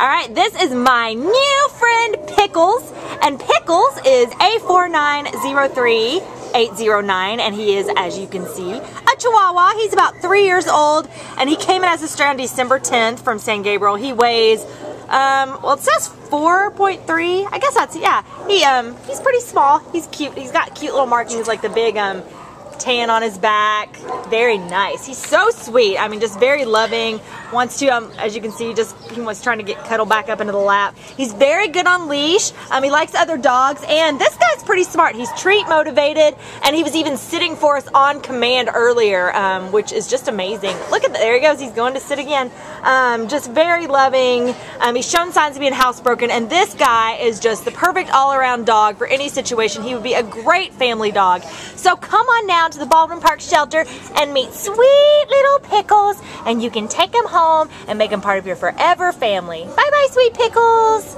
Alright, this is my new friend Pickles, and Pickles is A4903809, and he is, as you can see, a Chihuahua. He's about 3 years old, and he came in as a stray on December 10th from San Gabriel. He weighs, well, it says 4.3. I guess that's, yeah. He's pretty small. He's cute. He's got cute little markings like the big, tan on his back. Very nice. He's so sweet. I mean, just very loving. Wants to, as you can see, he was trying to get cuddled back up into the lap. He's very good on leash. He likes other dogs, and this guy's pretty smart. He's treat motivated, and he was even sitting for us on command earlier, which is just amazing. Look at that. There he goes. He's going to sit again. Just very loving. He's shown signs of being housebroken, and this guy is just the perfect all-around dog for any situation. He would be a great family dog. So come on now to the Baldwin Park shelter and meet sweet little Pickles, and you can take him home and make him part of your forever family. Bye bye, sweet Pickles.